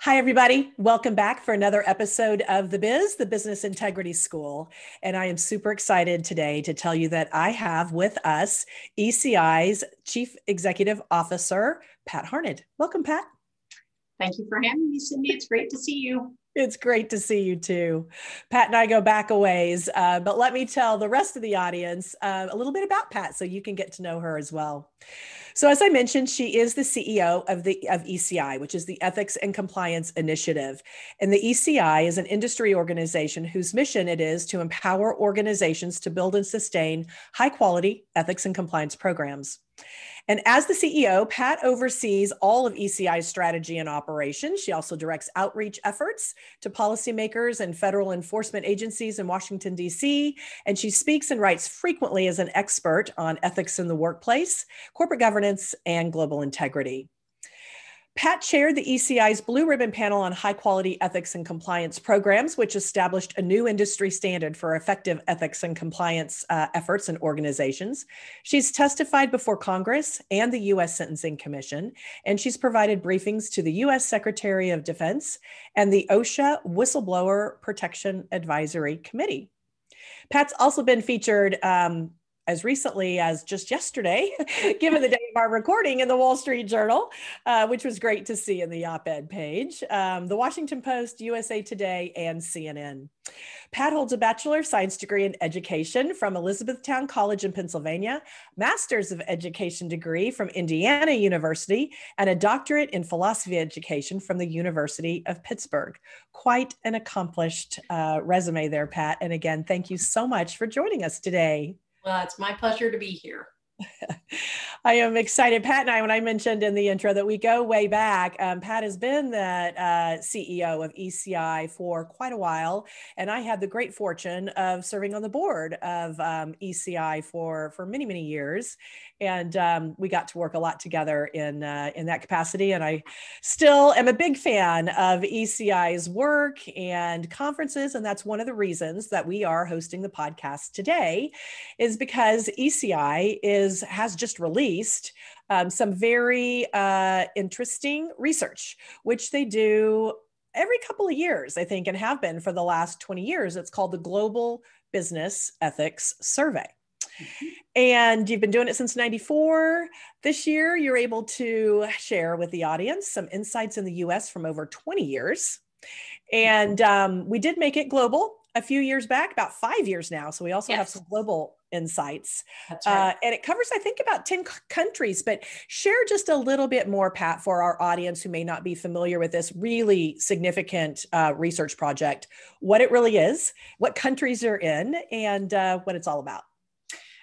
Hi, everybody. Welcome back for another episode of The Biz, the Business Integrity School. And I am super excited today to tell you that I have with us ECI's Chief Executive Officer, Pat Harned. Welcome, Pat. Thank you for having me, Cindy. It's great to see you. It's great to see you too. Pat and I go back a ways, but let me tell the rest of the audience a little bit about Pat so you can get to know her as well. So as I mentioned, she is the CEO of ECI, which is the Ethics and Compliance Initiative. And the ECI is an industry organization whose mission it is to empower organizations to build and sustain high quality ethics and compliance programs. And as the CEO, Pat oversees all of ECI's strategy and operations. She also directs outreach efforts to policymakers and federal enforcement agencies in Washington, D.C., and she speaks and writes frequently as an expert on ethics in the workplace, corporate governance, and global integrity. Pat chaired the ECI's Blue Ribbon Panel on High Quality Ethics and Compliance Programs, which established a new industry standard for effective ethics and compliance efforts and organizations. She's testified before Congress and the U.S. Sentencing Commission, and she's provided briefings to the U.S. Secretary of Defense and the OSHA Whistleblower Protection Advisory Committee. Pat's also been featured as recently as just yesterday, given the day of our recording, in the Wall Street Journal, which was great to see in the op-ed page, the Washington Post, USA Today, and CNN. Pat holds a Bachelor of Science degree in Education from Elizabethtown College in Pennsylvania, Master's of Education degree from Indiana University, and a Doctorate in Philosophy Education from the University of Pittsburgh. Quite an accomplished resume there, Pat. And again, thank you so much for joining us today. Well, it's my pleasure to be here. I am excited. Pat and I, when I mentioned in the intro that we go way back, Pat has been the CEO of ECI for quite a while. And I had the great fortune of serving on the board of ECI for many, many years. And we got to work a lot together in that capacity. And I still am a big fan of ECI's work and conferences. And that's one of the reasons that we are hosting the podcast today, is because ECI has just released some very interesting research, which they do every couple of years, I think, and have been for the last 20 years. It's called the Global Business Ethics Survey. Mm-hmm. And you've been doing it since '94. This year, you're able to share with the audience some insights in the US from over 20 years. And we did make it global a few years back, about 5 years now. So we also have some global insights. That's right. And it covers, I think, about 10 countries, but share just a little bit more, Pat, for our audience who may not be familiar with this really significant research project, what it really is, what countries you're in, and what it's all about.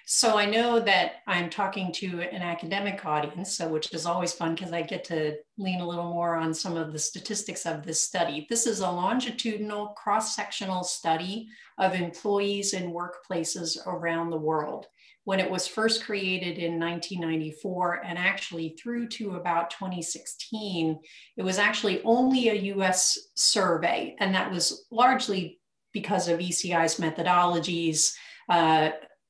So I know that I'm talking to an academic audience, so which is always fun because I get to lean a little more on some of the statistics of this study. This is a longitudinal cross-sectional study of employees in workplaces around the world. When it was first created in 1994 and actually through to about 2016, it was actually only a US survey. And that was largely because of ECI's methodologies,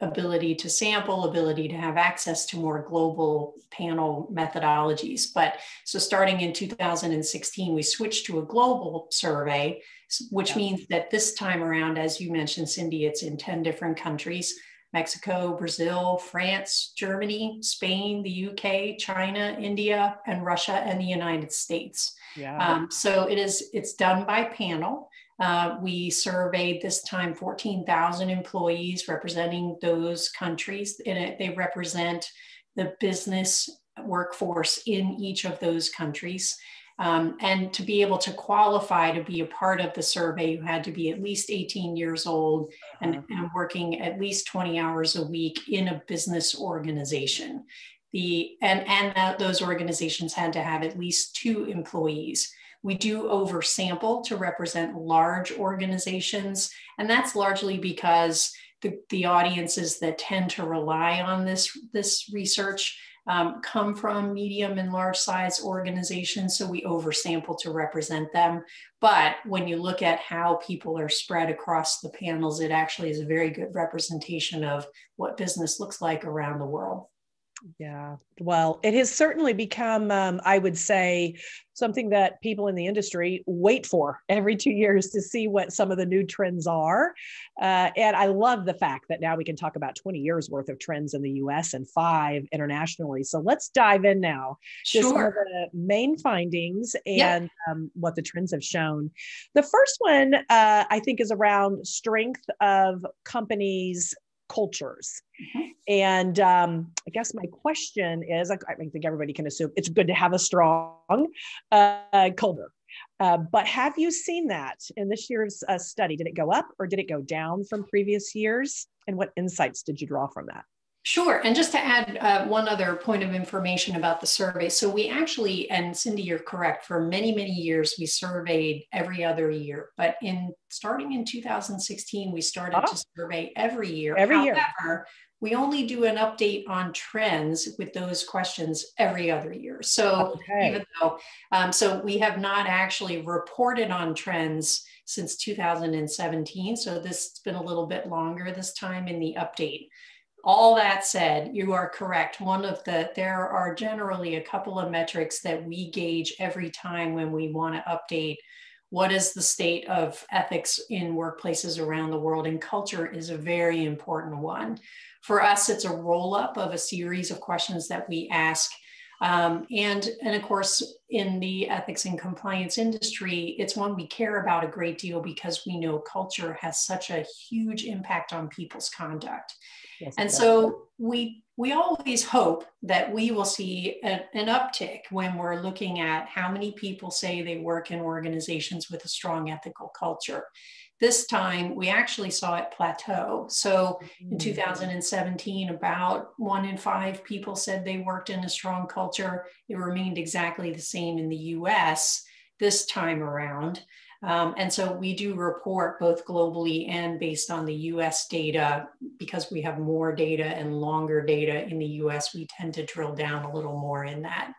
ability to sample, ability to have access to more global panel methodologies. But so starting in 2016, we switched to a global survey, which means that this time around, as you mentioned, Cindy, it's in 10 different countries: Mexico, Brazil, France, Germany, Spain, the UK, China, India, and Russia, and the United States. Yeah. So it's done by panel. We surveyed this time 14,000 employees representing those countries, and they represent the business workforce in each of those countries. And to be able to qualify to be a part of the survey, you had to be at least 18 years old and working at least 20 hours a week in a business organization. Those organizations had to have at least 2 employees. We do oversample to represent large organizations, and that's largely because the audiences that tend to rely on this research come from medium and large size organizations, so we oversample to represent them. But when you look at how people are spread across the panels, it actually is a very good representation of what business looks like around the world. Yeah, well, it has certainly become, I would say, something that people in the industry wait for every 2 years to see what some of the new trends are. And I love the fact that now we can talk about 20 years worth of trends in the US and 5 internationally. So let's dive in now to some of the main findings and what the trends have shown. The first one, I think, is around strength of companies' cultures. Mm-hmm. And I guess my question is, I think everybody can assume it's good to have a strong culture. But have you seen that in this year's study? Did it go up or did it go down from previous years? And what insights did you draw from that? Sure. And just to add one other point of information about the survey. So we actually, and Cindy, you're correct, for many, many years, we surveyed every other year. But starting in 2016, we started to survey every year. However, we only do an update on trends with those questions every other year. So even though, so we have not actually reported on trends since 2017. So this has been a little bit longer this time in the update. All that said, you are correct. There are generally a couple of metrics that we gauge every time when we want to update what is the state of ethics in workplaces around the world, and culture is a very important one. For us, it's a roll-up of a series of questions that we ask. And of course, in the ethics and compliance industry, it's one we care about a great deal because we know culture has such a huge impact on people's conduct. Yes, and so we always hope that we will see an uptick when we're looking at how many people say they work in organizations with a strong ethical culture. This time, we actually saw it plateau. So in 2017, about 1 in 5 people said they worked in a strong culture. It remained exactly the same in the US this time around. And so we do report both globally and based on the US data, because we have more data and longer data in the US, we tend to drill down a little more in that.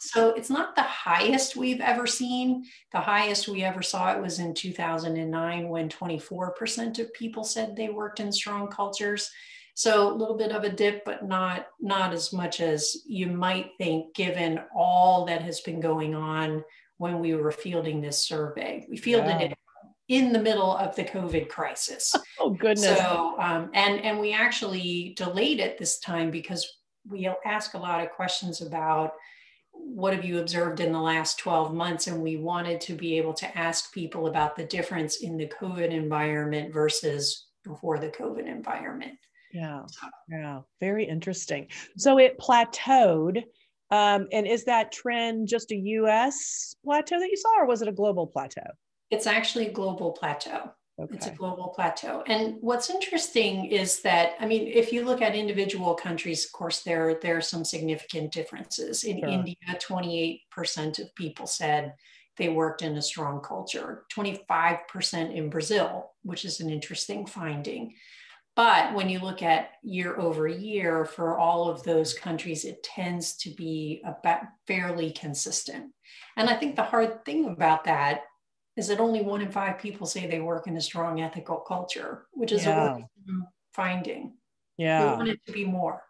So it's not the highest we've ever seen. The highest we ever saw it was in 2009 when 24% of people said they worked in strong cultures. So a little bit of a dip, but not as much as you might think given all that has been going on when we were fielding this survey. We fielded it in the middle of the COVID crisis. Oh, goodness. So, and we actually delayed it this time because we ask a lot of questions about what have you observed in the last 12 months? And we wanted to be able to ask people about the difference in the COVID environment versus before the COVID environment. Yeah, very interesting. So it plateaued. And is that trend just a US plateau that you saw, or was it a global plateau? It's actually a global plateau. Okay. It's a global plateau. And what's interesting is that, I mean, if you look at individual countries, of course, there are some significant differences. In India, 28% of people said they worked in a strong culture, 25% in Brazil, which is an interesting finding. But when you look at year over year for all of those countries, it tends to be about fairly consistent. And I think the hard thing about that is that only 1 in 5 people say they work in a strong ethical culture, which is a worrisome finding. Yeah. We want it to be more.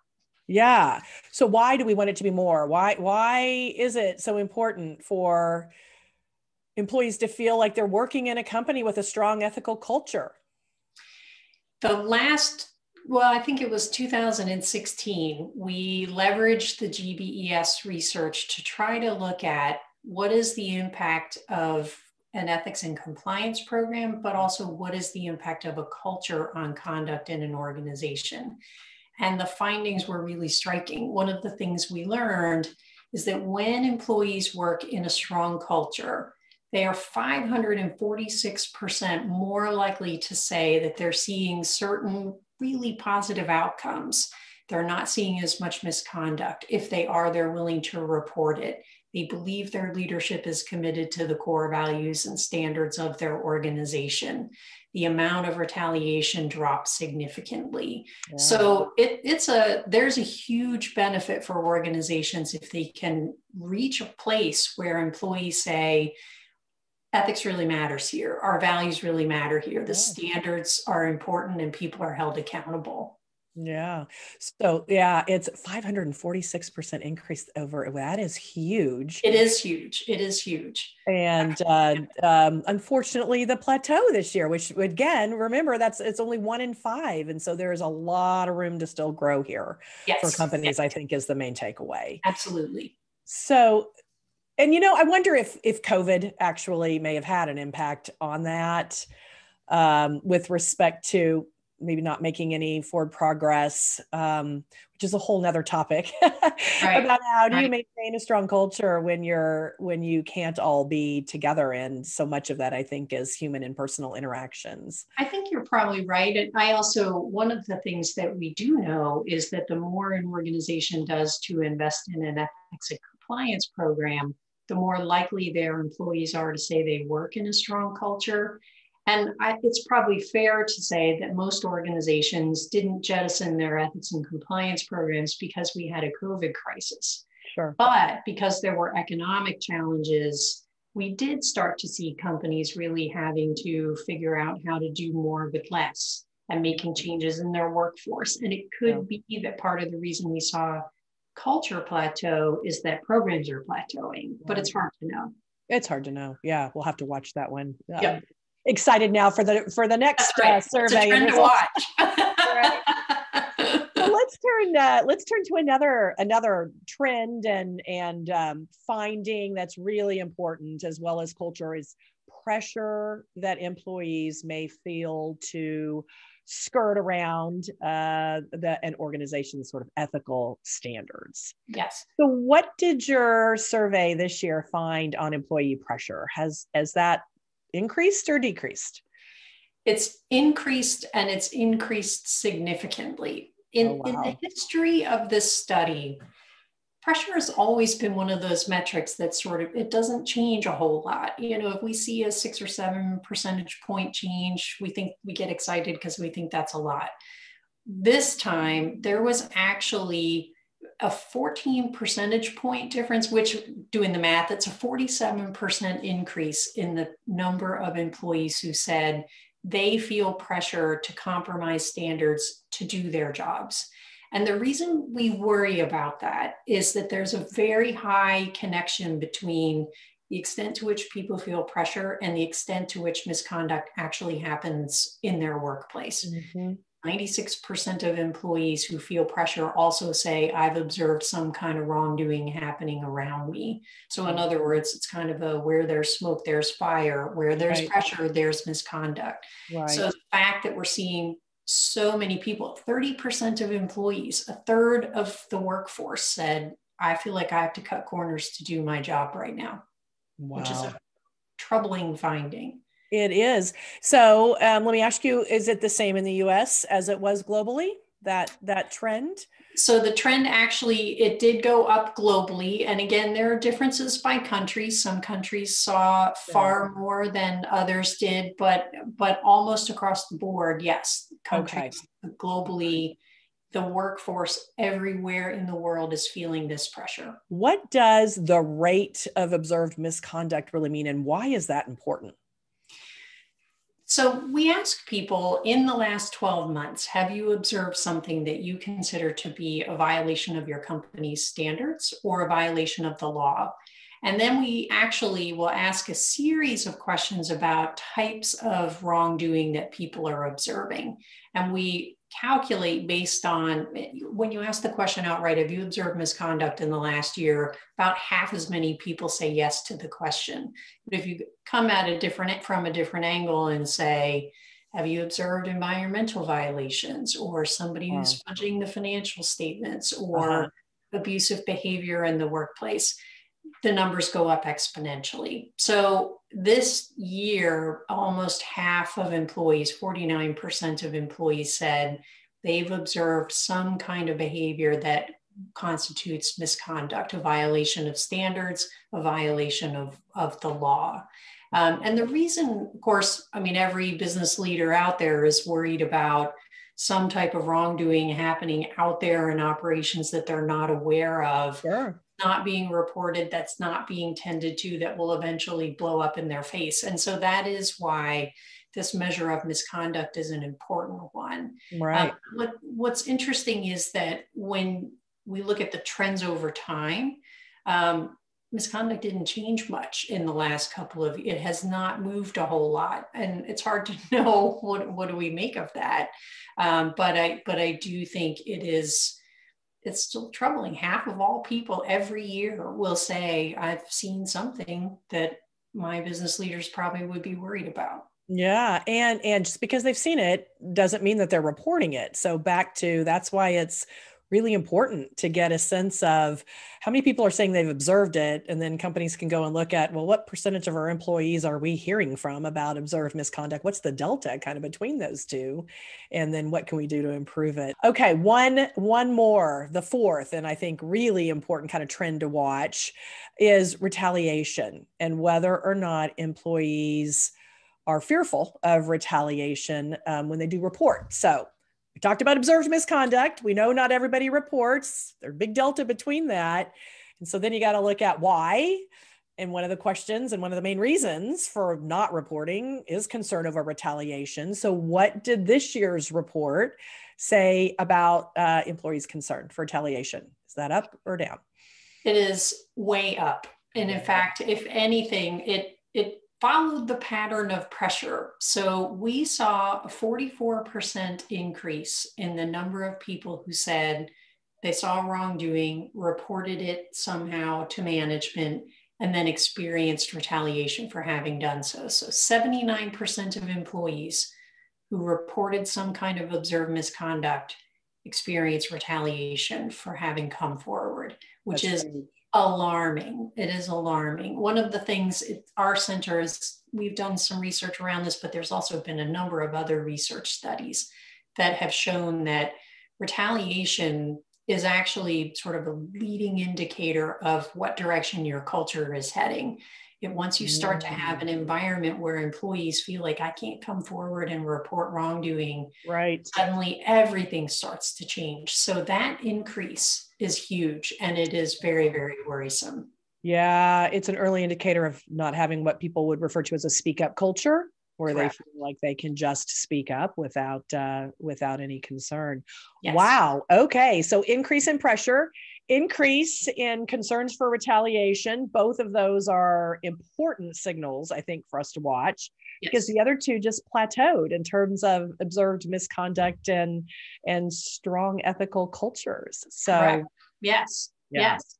Yeah. So why do we want it to be more? Why is it so important for employees to feel like they're working in a company with a strong ethical culture? The last, well, I think it was 2016, we leveraged the GBES research to try to look at what is the impact of an ethics and compliance program, but also what is the impact of a culture on conduct in an organization. And the findings were really striking. One of the things we learned is that when employees work in a strong culture, they are 546% more likely to say that they're seeing certain really positive outcomes. They're not seeing as much misconduct. If they are, they're willing to report it. They believe their leadership is committed to the core values and standards of their organization. The amount of retaliation drops significantly. Yeah. So there's a huge benefit for organizations if they can reach a place where employees say, ethics really matters here. Our values really matter here. The standards are important and people are held accountable. Yeah. So yeah, it's 546% increase over. That is huge. It is huge. It is huge. And unfortunately, the plateau this year, which again, remember it's only 1 in 5, and so there is a lot of room to still grow here for companies. I think is the main takeaway. Absolutely. So. And, you know, I wonder if COVID actually may have had an impact on that with respect to maybe not making any forward progress, which is a whole nother topic about how do you maintain a strong culture when you can't all be together. And so much of that, I think, is human and personal interactions. I think you're probably right. And I also, one of the things that we do know is that the more an organization does to invest in an ethics and compliance program, the more likely their employees are to say they work in a strong culture. And it's probably fair to say that most organizations didn't jettison their ethics and compliance programs because we had a COVID crisis. Sure. But because there were economic challenges, we did start to see companies really having to figure out how to do more with less and making changes in their workforce. And it could be that part of the reason we saw culture plateau is that programs are plateauing, but it's hard to know. It's hard to know. Yeah, we'll have to watch that one. Yep. Excited now for the next survey. It's a trend to watch. Right. So let's turn to another trend and finding that's really important as well as culture is pressure that employees may feel to skirt around an organization's sort of ethical standards. Yes. So what did your survey this year find on employee pressure? Has that increased or decreased? It's increased, and it's increased significantly. In the history of this study, pressure has always been one of those metrics that sort of, it doesn't change a whole lot. You know, if we see a 6 or 7 percentage point change, we think we get excited because we think that's a lot. This time, there was actually a 14 percentage point difference, which doing the math, it's a 47% increase in the number of employees who said they feel pressure to compromise standards to do their jobs. And the reason we worry about that is that there's a very high connection between the extent to which people feel pressure and the extent to which misconduct actually happens in their workplace. Mm-hmm. 96% of employees who feel pressure also say, I've observed some kind of wrongdoing happening around me. So in other words, it's kind of a where there's smoke, there's fire, where there's pressure, there's misconduct. Right. So the fact that we're seeing so many people, 30% of employees, a third of the workforce said, I feel like I have to cut corners to do my job right now, which is a troubling finding. It is. So let me ask you, is it the same in the US as it was globally, that trend? So the trend actually, it did go up globally. And again, there are differences by country. Some countries saw far more than others did, but almost across the board, yes. Countries globally, the workforce everywhere in the world is feeling this pressure. What does the rate of observed misconduct really mean? And why is that important? So we ask people in the last 12 months, have you observed something that you consider to be a violation of your company's standards or a violation of the law? And then we actually will ask a series of questions about types of wrongdoing that people are observing. And we calculate based on, when you ask the question outright, have you observed misconduct in the last year? About half as many people say yes to the question. But if you come at it from a different angle and say, have you observed environmental violations or somebody who's fudging the financial statements or abusive behavior in the workplace, the numbers go up exponentially. So this year, almost half of employees, 49% of employees said they've observed some kind of behavior that constitutes misconduct, a violation of standards, a violation of the law. And the reason, of course, I mean, every business leader out there is worried about some type of wrongdoing happening out there in operations that they're not aware of. Sure. Not being reported, that's not being tended to, that will eventually blow up in their face. And so that is why this measure of misconduct is an important one. on. Right. What's interesting is that when we look at the trends over time, misconduct didn't change much in the last couple of, it has not moved a whole lot. And it's hard to know what do we make of that. But I do think it's still troubling. Half of all people every year will say, I've seen something that my business leaders probably would be worried about. Yeah. And just because they've seen it doesn't mean that they're reporting it. So back to, that's why it's really important to get a sense of how many people are saying they've observed it. And then companies can go and look at, well, what percentage of our employees are we hearing from about observed misconduct? What's the delta kind of between those two? And then what can we do to improve it? Okay, one more, the fourth, and I think really important kind of trend to watch is retaliation and whether or not employees are fearful of retaliation when they do report. So we talked about observed misconduct. We know not everybody reports. There's a big delta between that. And so then you got to look at why. And one of the questions and one of the main reasons for not reporting is concern over retaliation. So what did this year's report say about employees' concern for retaliation? Is that up or down? It is way up. And in fact, if anything, it followed the pattern of pressure. So we saw a 44% increase in the number of people who said they saw wrongdoing, reported it somehow to management, and then experienced retaliation for having done so. So 79% of employees who reported some kind of observed misconduct experienced retaliation for having come forward, which That's is alarming. It is alarming. One of the things our center is, we've done some research around this, but there's also been a number of other research studies that have shown that retaliation is actually sort of a leading indicator of what direction your culture is heading. And once you start to have an environment where employees feel like I can't come forward and report wrongdoing, right, suddenly everything starts to change. So that increase is huge and it is very, very worrisome. Yeah, it's an early indicator of not having what people would refer to as a speak up culture, where Correct. They feel like they can just speak up without any concern. Yes. Wow. Okay. So increase in pressure, increase in concerns for retaliation. Both of those are important signals, I think, for us to watch, yes, because the other two just plateaued in terms of observed misconduct and strong ethical cultures. So Correct. Yes, yeah. Yes.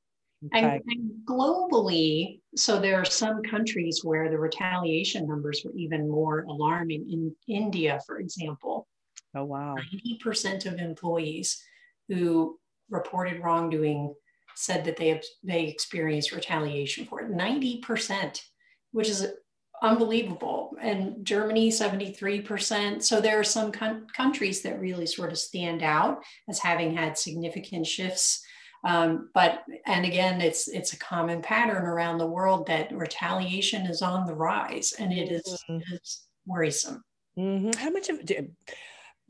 Okay. And globally, so there are some countries where the retaliation numbers were even more alarming. In India, for example, oh wow, 90% of employees who reported wrongdoing said that they experienced retaliation for it. 90%, which is unbelievable. And Germany, 73%. So there are some countries that really sort of stand out as having had significant shifts. And again, it's a common pattern around the world that retaliation is on the rise, and it is worrisome. Mm-hmm. How much of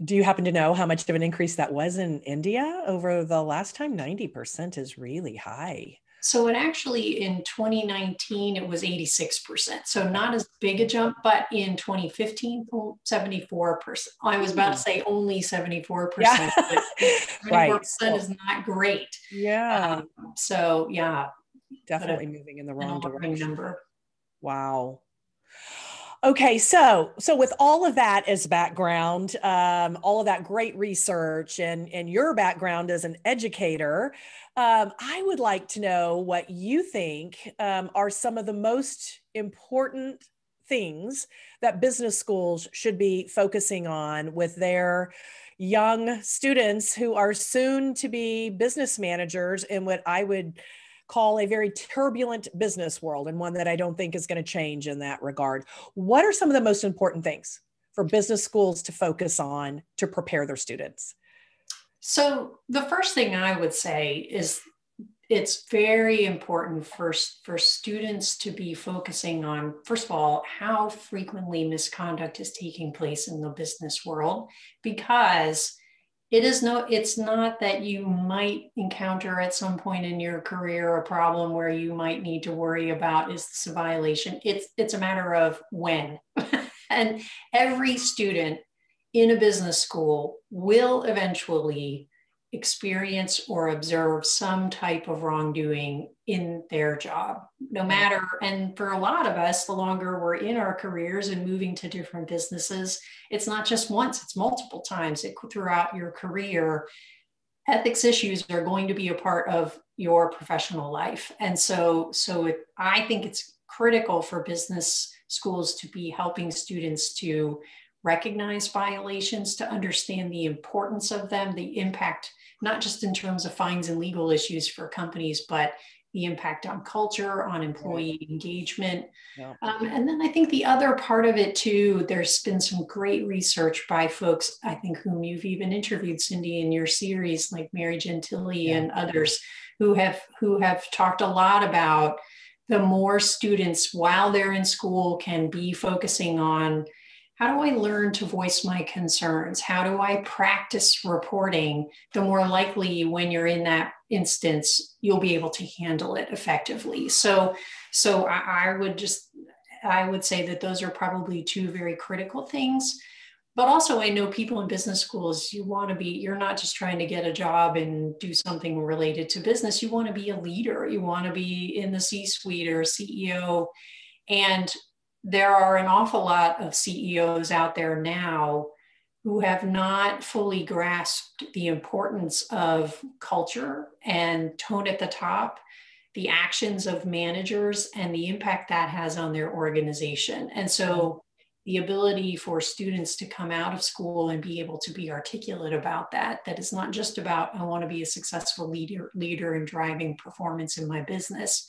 do you happen to know how much of an increase that was in India over the last time? 90% is really high. So it actually, in 2019, it was 86%. So not as big a jump, but in 2015, 74%. I was about to say only 74%. Yeah. But 74% right. is not great. Yeah. So yeah. Definitely moving in the wrong direction. Number. Wow. Okay, so with all of that as background, all of that great research and your background as an educator, I would like to know what you think are some of the most important things that business schools should be focusing on with their young students who are soon to be business managers in what I would call a very turbulent business world, and one that I don't think is going to change in that regard. What are some of the most important things for business schools to focus on to prepare their students? So the first thing I would say is it's very important for students to be focusing on, first of all, how frequently misconduct is taking place in the business world, because it's not that you might encounter at some point in your career a problem where you might need to worry about, is this a violation? It's a matter of when. And every student in a business school will eventually experience or observe some type of wrongdoing in their job, no matter. And for a lot of us, the longer we're in our careers and moving to different businesses, it's not just once, it's multiple times throughout your career. Ethics issues are going to be a part of your professional life. And so I think it's critical for business schools to be helping students to recognize violations, to understand the importance of them, the impact, not just in terms of fines and legal issues for companies, but the impact on culture, on employee engagement. Yeah. And then I think the other part of it too, there's been some great research by folks, I think, whom you've even interviewed, Cindy, in your series, like Mary Gentile and others, who have talked a lot about the more students while they're in school can be focusing on, how do I learn to voice my concerns? How do I practice reporting? The more likely when you're in that instance, you'll be able to handle it effectively. So I would say that those are probably two very critical things. But also, I know people in business schools, you're not just trying to get a job and do something related to business. You want to be a leader. You want to be in the C-suite or CEO. And there are an awful lot of CEOs out there now who have not fully grasped the importance of culture and tone at the top, the actions of managers, and the impact that has on their organization. And so the ability for students to come out of school and be able to be articulate about that is not just about, I want to be a successful leader in driving performance in my business,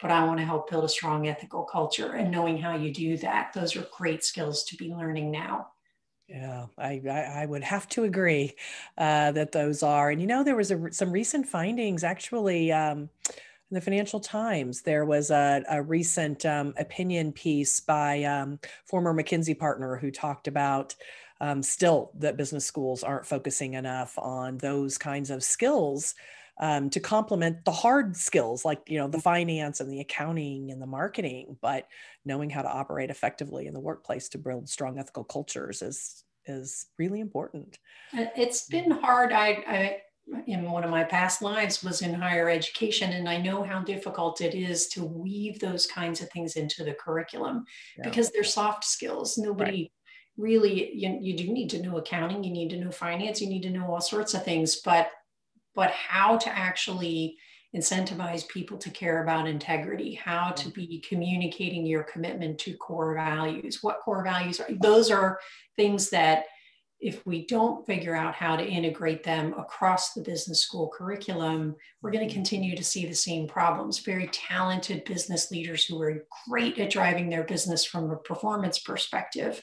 but I want to help build a strong ethical culture, and knowing how you do that. Those are great skills to be learning now. Yeah, I would have to agree that those are. And, there was some recent findings, actually, in the Financial Times. There was a recent opinion piece by former McKinsey partner who talked about still that business schools aren't focusing enough on those kinds of skills to complement the hard skills, like, the finance and the accounting and the marketing, but knowing how to operate effectively in the workplace to build strong ethical cultures is really important. It's been hard. I in one of my past lives was in higher education, and I know how difficult it is to weave those kinds of things into the curriculum because they're soft skills. Nobody really, you do need to know accounting, you need to know finance, you need to know all sorts of things, but how to actually incentivize people to care about integrity, how to be communicating your commitment to core values, what core values are. Those are things that if we don't figure out how to integrate them across the business school curriculum, we're going to continue to see the same problems. Very talented business leaders who are great at driving their business from a performance perspective,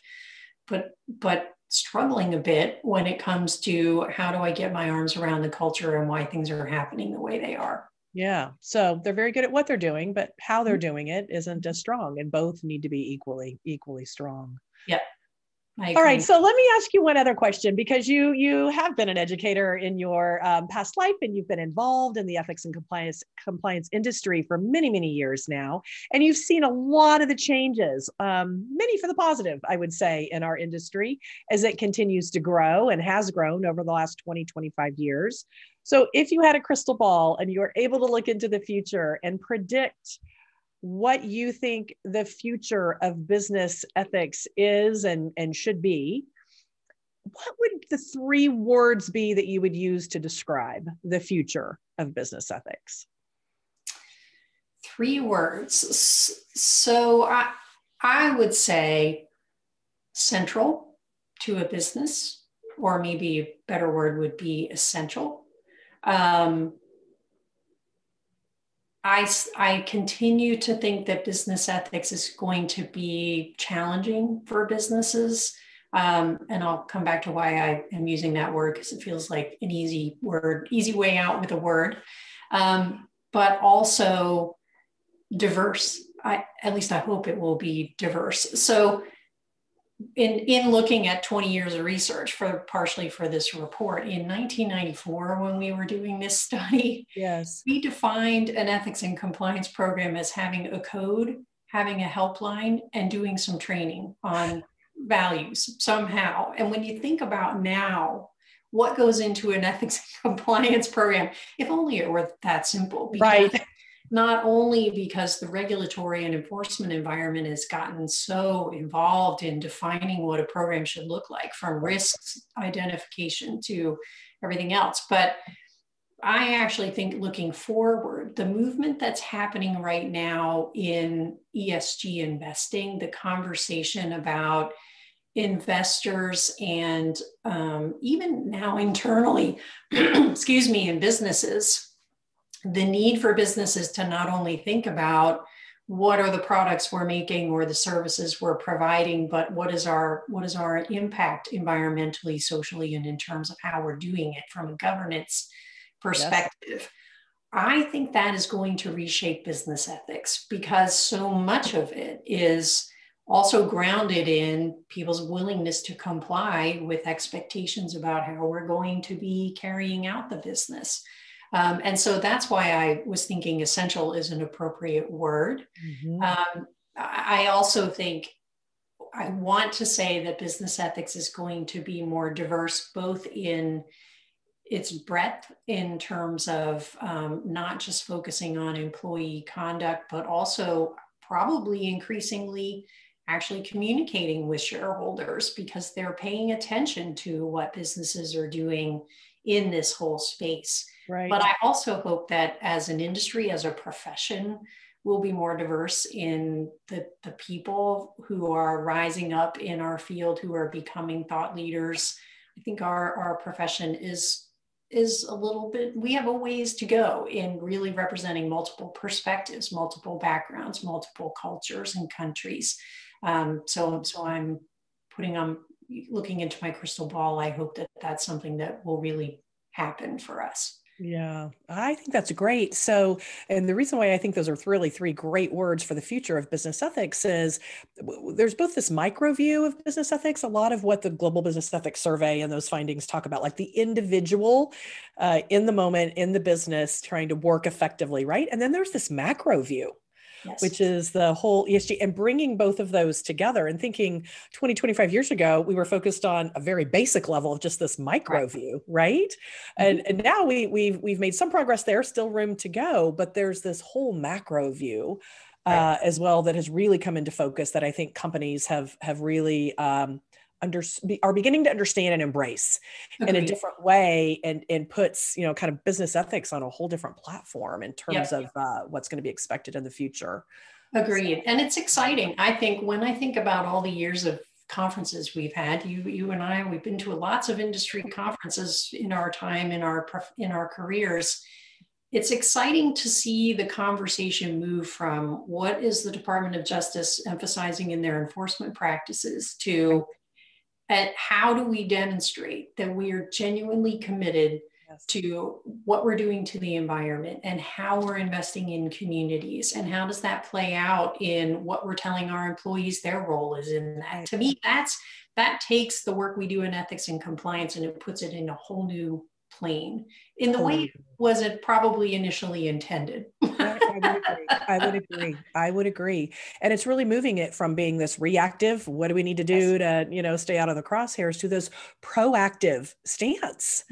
but struggling a bit when it comes to, how do I get my arms around the culture and why things are happening the way they are? Yeah. So they're very good at what they're doing, but how they're doing it isn't as strong, and both need to be equally strong. Yep. All right. So let me ask you one other question, because you have been an educator in your past life, and you've been involved in the ethics and compliance industry for many, many years now. And you've seen a lot of the changes, many for the positive, I would say, in our industry as it continues to grow and has grown over the last 20, 25 years. So if you had a crystal ball and you were able to look into the future and predict what you think the future of business ethics is and should be, what would the three words be that you would use to describe the future of business ethics? Three words. So I would say central to a business, or maybe a better word would be essential. I continue to think that business ethics is going to be challenging for businesses. And I'll come back to why I am using that word, because it feels like an easy word, easy way out with a word, but also diverse. At least I hope it will be diverse. So in looking at 20 years of research partially for this report, in 1994, when we were doing this study, we defined an ethics and compliance program as having a code, having a helpline, and doing some training on values somehow. And when you think about now, what goes into an ethics and compliance program, if only it were that simple. Right. Not only because the regulatory and enforcement environment has gotten so involved in defining what a program should look like, from risks identification to everything else, but I actually think looking forward, the movement that's happening right now in ESG investing, the conversation about investors and even now internally, excuse me, in businesses, the need for businesses to not only think about what are the products we're making or the services we're providing, but what is our impact environmentally, socially, and in terms of how we're doing it from a governance perspective. Yes. I think that is going to reshape business ethics, because so much of it is also grounded in people's willingness to comply with expectations about how we're going to be carrying out the business. And so that's why I was thinking essential is an appropriate word. Mm-hmm. I also think I want to say that business ethics is going to be more diverse, both in its breadth in terms of not just focusing on employee conduct, but also probably increasingly actually communicating with shareholders, because they're paying attention to what businesses are doing in this whole space. Right. But I also hope that as an industry, as a profession, we'll be more diverse in the people who are rising up in our field, who are becoming thought leaders. I think our profession is a little bit, we have a ways to go in really representing multiple perspectives, multiple backgrounds, multiple cultures and countries. So I'm looking into my crystal ball. I hope that that's something that will really happen for us. Yeah, I think that's great. So, and the reason why I think those are really three great words for the future of business ethics is there's both this micro view of business ethics, a lot of what the Global Business Ethics Survey and those findings talk about, like the individual in the moment, in the business, trying to work effectively, right? And then there's this macro view. Yes. Which is the whole ESG, and bringing both of those together and thinking 20, 25 years ago, we were focused on a very basic level of just this micro view, right? Mm-hmm. And now we've made some progress there, still room to go, but there's this whole macro view as well that has really come into focus, that I think companies have really are beginning to understand and embrace in a different way, and puts, you know, kind of business ethics on a whole different platform in terms of what's going to be expected in the future. Agreed. And it's exciting. I think when I think about all the years of conferences we've had, you and I, we've been to lots of industry conferences in our time, in our careers. It's exciting to see the conversation move from what is the Department of Justice emphasizing in their enforcement practices to how do we demonstrate that we are genuinely committed to what we're doing to the environment, and how we're investing in communities, and how does that play out in what we're telling our employees their role is in that. To me, that takes the work we do in ethics and compliance, and it puts it in a whole new plane in the way it was probably initially intended. I would agree. And it's really moving it from being this reactive, what do we need to do to, you know, stay out of the crosshairs, to this proactive stance,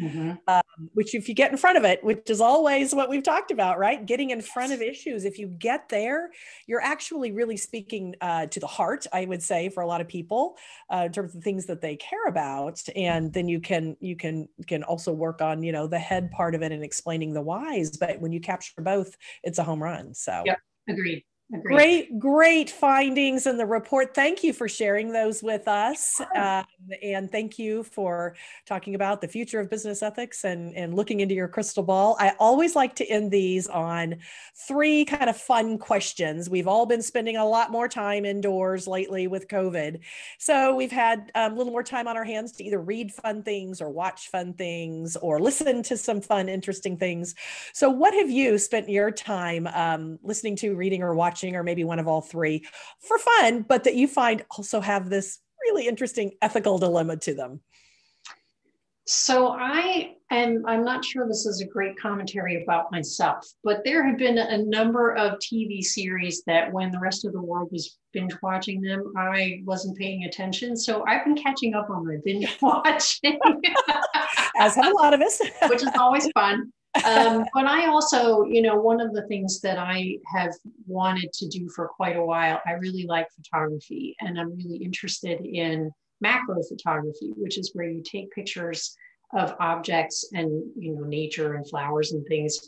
which if you get in front of it, which is always what we've talked about, right? Getting in front of issues. If you get there, you're actually really speaking to the heart, I would say, for a lot of people in terms of things that they care about. And then you can also work on, you know, the head part of it and explaining the whys. But when you capture both, it's a home run. So agreed. Great findings in the report. Thank you for sharing those with us. And thank you for talking about the future of business ethics and looking into your crystal ball. I always like to end these on three kind of fun questions. We've all been spending a lot more time indoors lately with COVID. So we've had a little more time on our hands to either read fun things or watch fun things or listen to some fun, interesting things. So what have you spent your time listening to, reading, or watching? Or maybe one of all three for fun, but that you find also have this really interesting ethical dilemma to them? So I'm not sure this is a great commentary about myself, but there have been a number of TV series that when the rest of the world was binge watching them. I wasn't paying attention. So I've been catching up on my binge watching. As have a lot of us. Which is always fun. But I also, you know, one of the things that I have wanted to do for quite a while, I really like photography, and I'm really interested in macro photography, which is where you take pictures of objects and, you know, nature and flowers and things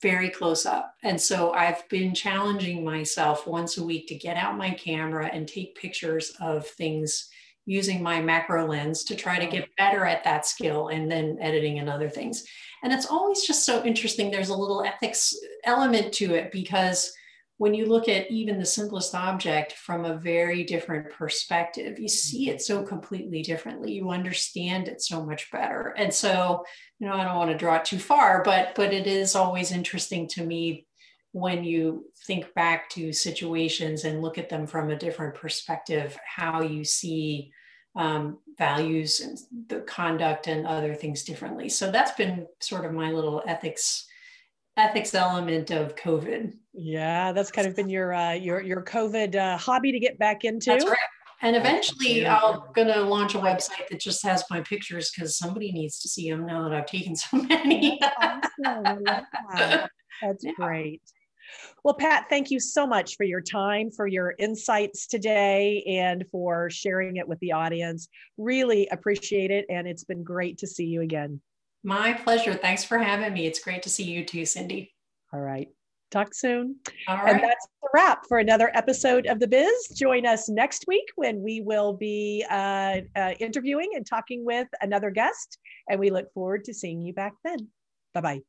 very close up. And so I've been challenging myself once a week to get out my camera and take pictures of things using my macro lens to try to get better at that skill, and then editing and other things. And it's always just so interesting. There's a little ethics element to it, because when you look at even the simplest object from a very different perspective, you see it so completely differently. You understand it so much better. And so, you know, I don't want to draw it too far, but it is always interesting to me when you think back to situations and look at them from a different perspective, how you see values and the conduct and other things differently. So that's been sort of my little ethics element of COVID. Yeah, that's kind of been your COVID hobby to get back into. That's right. And eventually I'm going to launch a website that just has my pictures, because somebody needs to see them now that I've taken so many. Awesome. Wow. That's great. Well, Pat, thank you so much for your time, for your insights today, and for sharing it with the audience. Really appreciate it. And it's been great to see you again. My pleasure. Thanks for having me. It's great to see you too, Cindy. All right. Talk soon. All right. And that's a wrap for another episode of The Biz. Join us next week when we will be interviewing and talking with another guest. And we look forward to seeing you back then. Bye-bye.